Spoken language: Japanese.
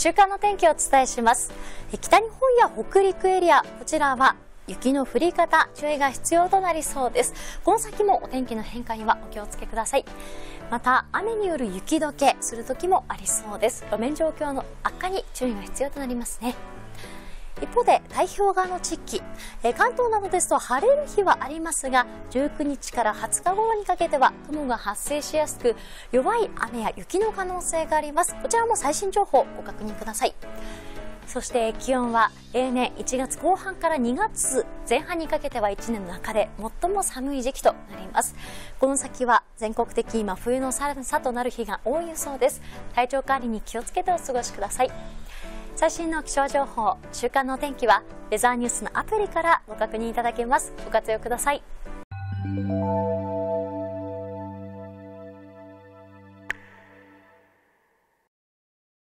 週間の天気をお伝えします。北日本や北陸エリア、こちらは雪の降り方、注意が必要となりそうです。この先もお天気の変化にはお気をつけください。また、雨による雪解けする時もありそうです。路面状況の悪化に注意が必要となりますね。一方で、太平洋側の地域、関東などですと晴れる日はありますが、19日から20日頃にかけては雲が発生しやすく、弱い雨や雪の可能性があります。こちらも最新情報をご確認ください。そして気温は例年1月後半から2月前半にかけては1年の中で最も寒い時期となります。この先は全国的に真冬の寒さとなる日が多い予想です。体調管理に気をつけてお過ごしください。最新の気象情報、週間の天気はウェザーニュースのアプリからご確認いただけます。ご活用ください。